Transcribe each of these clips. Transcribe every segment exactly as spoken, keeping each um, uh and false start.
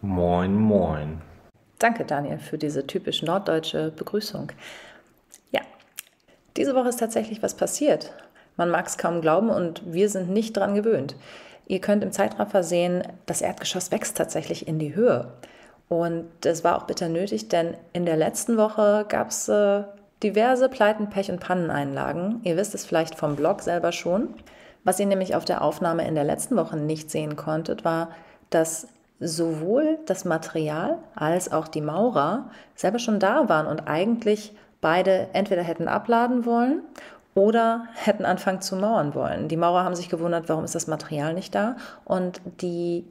Moin, moin. Danke, Daniel, für diese typisch norddeutsche Begrüßung. Ja, diese Woche ist tatsächlich was passiert. Man mag es kaum glauben und wir sind nicht dran gewöhnt. Ihr könnt im Zeitraffer sehen, das Erdgeschoss wächst tatsächlich in die Höhe. Und das war auch bitter nötig, denn in der letzten Woche gab es äh, diverse Pleiten, Pech- und Panneneinlagen. Ihr wisst es vielleicht vom Blog selber schon. Was ihr nämlich auf der Aufnahme in der letzten Woche nicht sehen konntet, war, dass sowohl das Material als auch die Maurer selber schon da waren und eigentlich beide entweder hätten abladen wollen oder hätten anfangen zu mauern wollen. Die Maurer haben sich gewundert, warum ist das Material nicht da, und die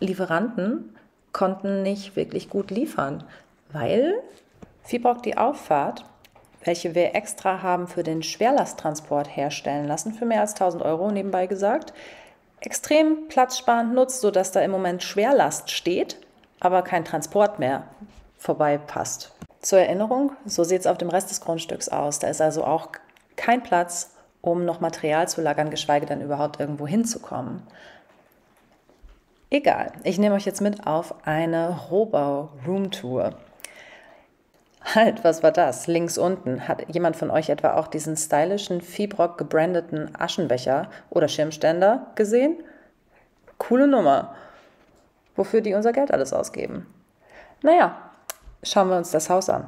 Lieferanten konnten nicht wirklich gut liefern, weil Viebrock die Auffahrt, welche wir extra haben für den Schwerlasttransport herstellen lassen, für mehr als tausend Euro nebenbei gesagt, extrem platzsparend nutzt, sodass da im Moment Schwerlast steht, aber kein Transport mehr vorbeipasst. Zur Erinnerung, so sieht es auf dem Rest des Grundstücks aus. Da ist also auch kein Platz, um noch Material zu lagern, geschweige denn überhaupt irgendwo hinzukommen. Egal, ich nehme euch jetzt mit auf eine Rohbau-Roomtour. Halt, was war das? Links unten. Hat jemand von euch etwa auch diesen stylischen, Viebrock gebrandeten Aschenbecher oder Schirmständer gesehen? Coole Nummer. Wofür die unser Geld alles ausgeben? Naja, schauen wir uns das Haus an.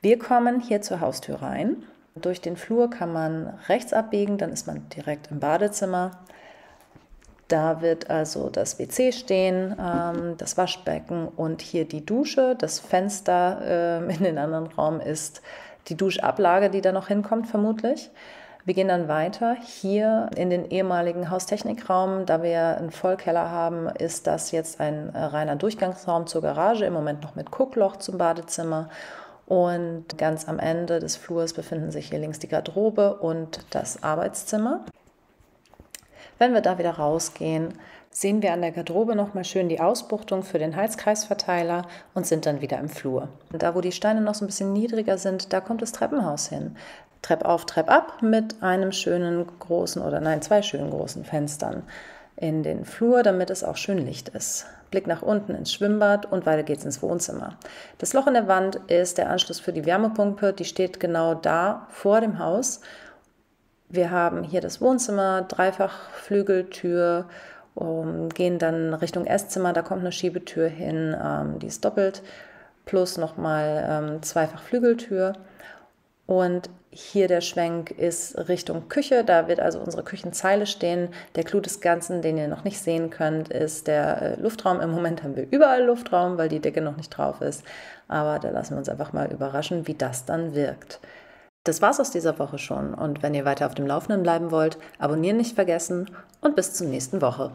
Wir kommen hier zur Haustür rein. Durch den Flur kann man rechts abbiegen, dann ist man direkt im Badezimmer. Da wird also das W C stehen, ähm, das Waschbecken und hier die Dusche. Das Fenster äh, in den anderen Raum ist die Duschablage, die da noch hinkommt vermutlich. Wir gehen dann weiter hier in den ehemaligen Haustechnikraum. Da wir einen Vollkeller haben, ist das jetzt ein reiner Durchgangsraum zur Garage, im Moment noch mit Guckloch zum Badezimmer. Und ganz am Ende des Flurs befinden sich hier links die Garderobe und das Arbeitszimmer. Wenn wir da wieder rausgehen, sehen wir an der Garderobe nochmal schön die Ausbuchtung für den Heizkreisverteiler und sind dann wieder im Flur. Und da, wo die Steine noch so ein bisschen niedriger sind, da kommt das Treppenhaus hin. Trepp auf, Trepp ab mit einem schönen großen oder nein, zwei schönen großen Fenstern in den Flur, damit es auch schön Licht ist. Blick nach unten ins Schwimmbad und weiter geht's ins Wohnzimmer. Das Loch in der Wand ist der Anschluss für die Wärmepumpe, die steht genau da vor dem Haus. Wir haben hier das Wohnzimmer, Dreifachflügeltür, um, gehen dann Richtung Esszimmer, da kommt eine Schiebetür hin, ähm, die ist doppelt, plus nochmal ähm, Zweifachflügeltür. Und hier der Schwenk ist Richtung Küche, da wird also unsere Küchenzeile stehen. Der Clou des Ganzen, den ihr noch nicht sehen könnt, ist der äh, Luftraum. Im Moment haben wir überall Luftraum, weil die Decke noch nicht drauf ist. Aber da lassen wir uns einfach mal überraschen, wie das dann wirkt. Das war's aus dieser Woche schon, und wenn ihr weiter auf dem Laufenden bleiben wollt, abonnieren nicht vergessen und bis zur nächsten Woche.